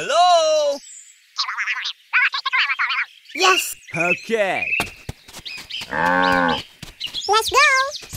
Hello? Yes. Okay. Let's go.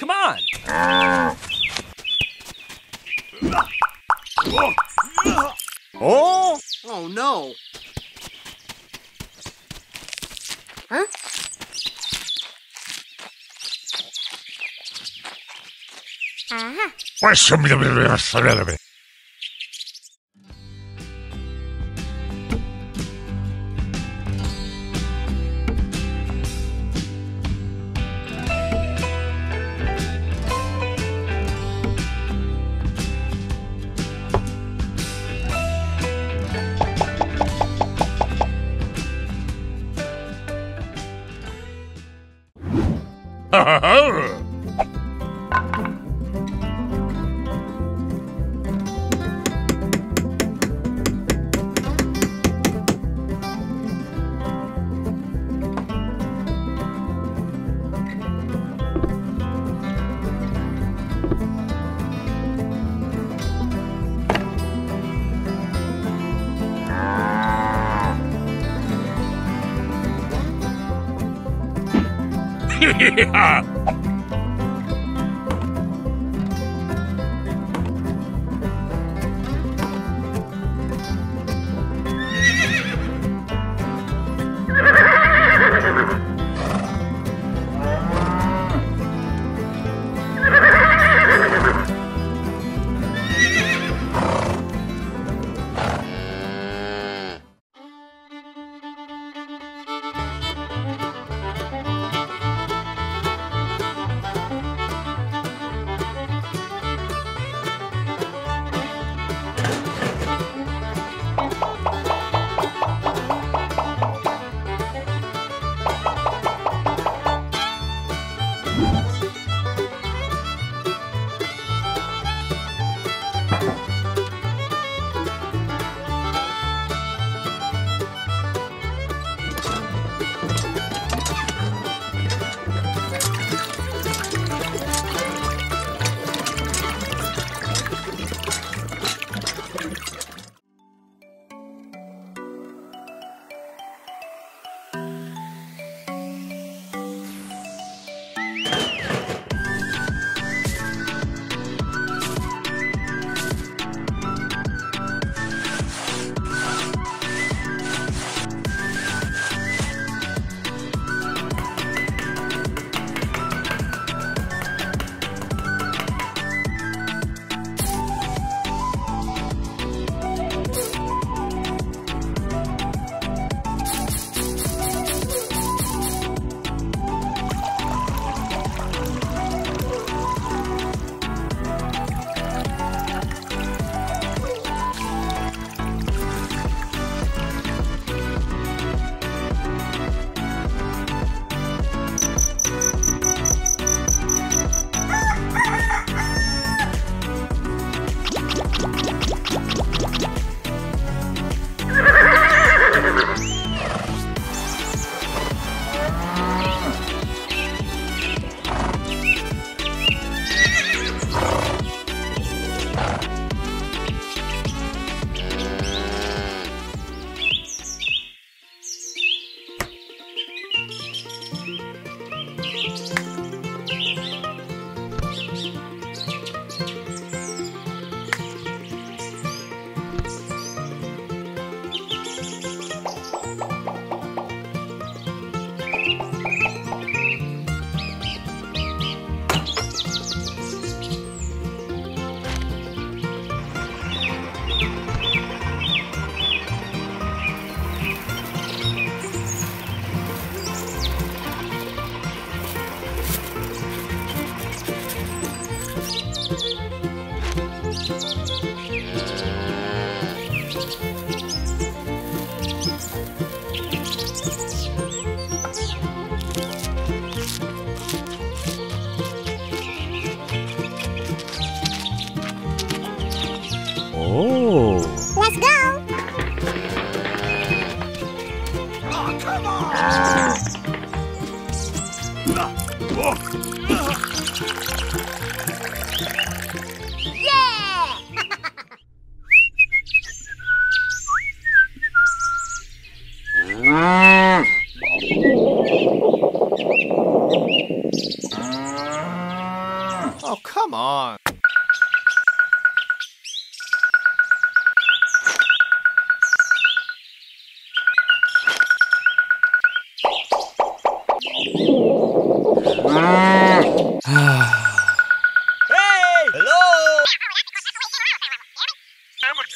Come on. Oh? Oh, no. Huh? Uh-huh. Yeah.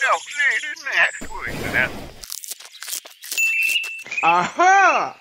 self-made in that. Aha!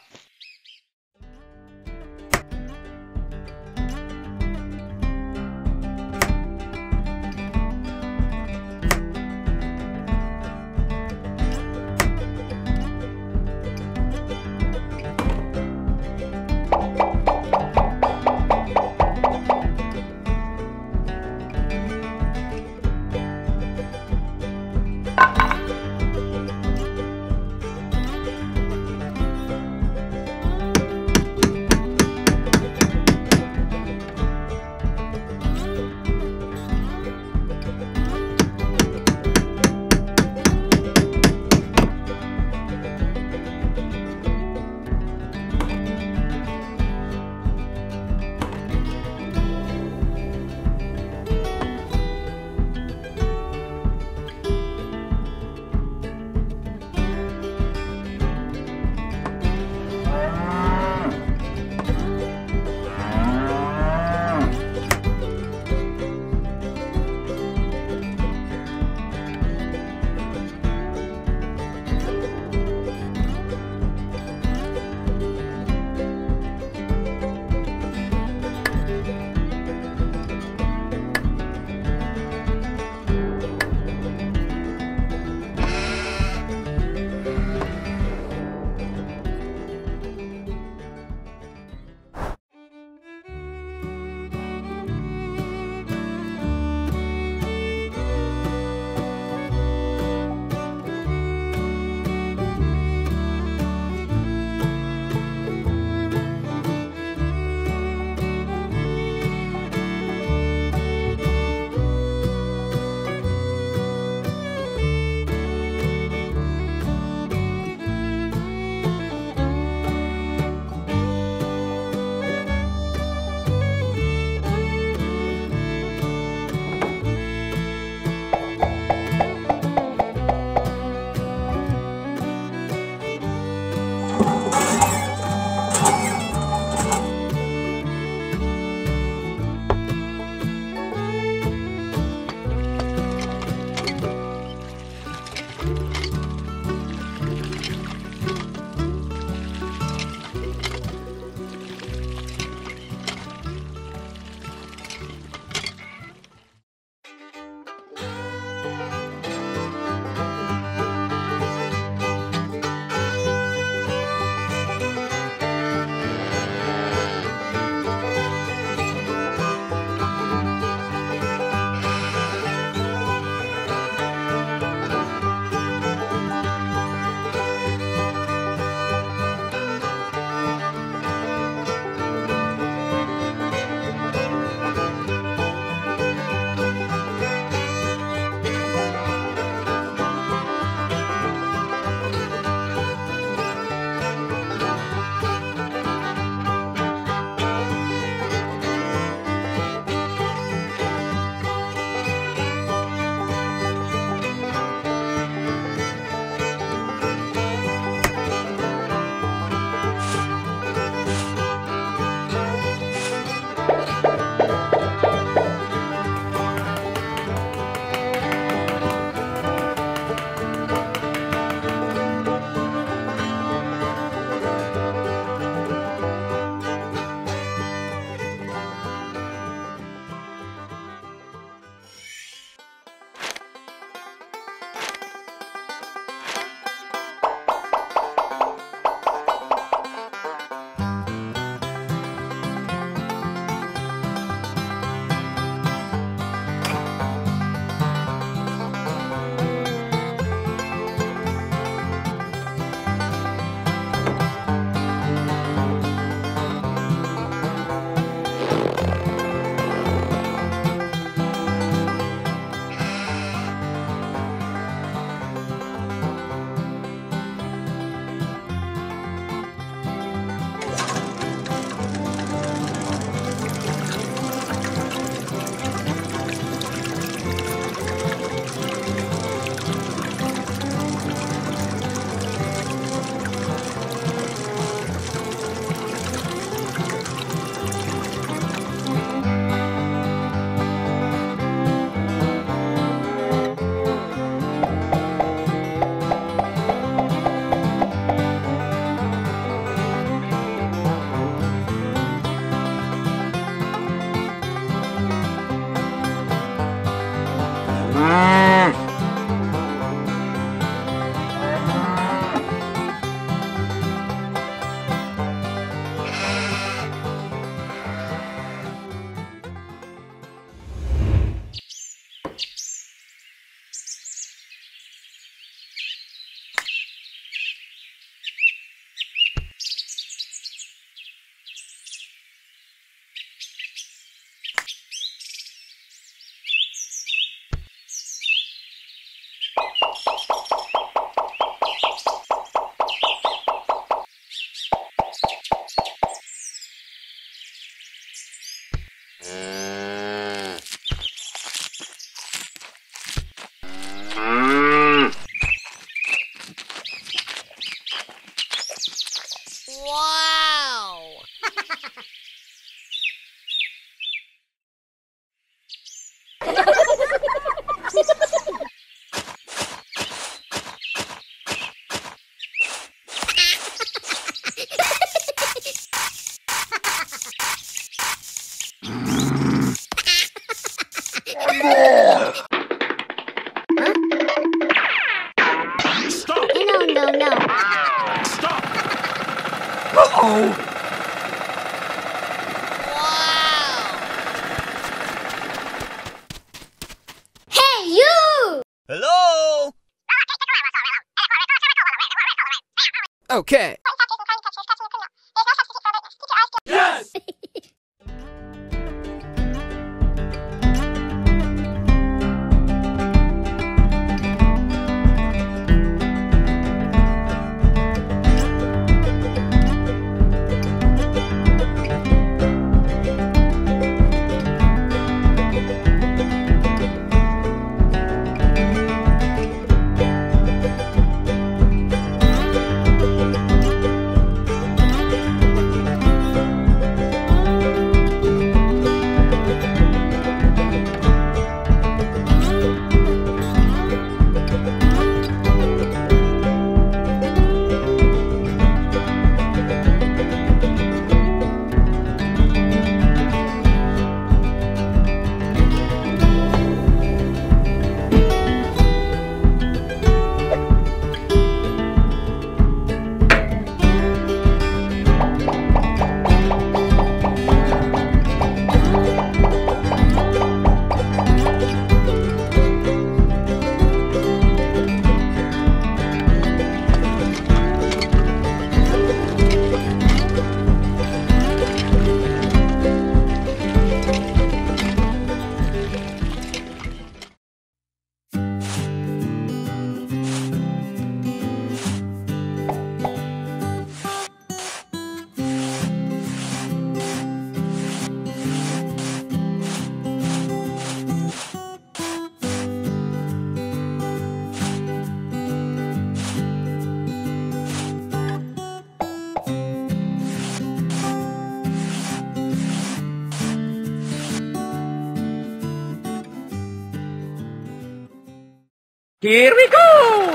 Okay. Yes! Here we go!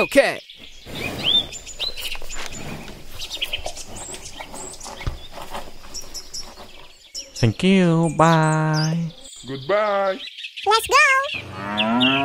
Okay. Thank you. Bye. Goodbye. Let's go.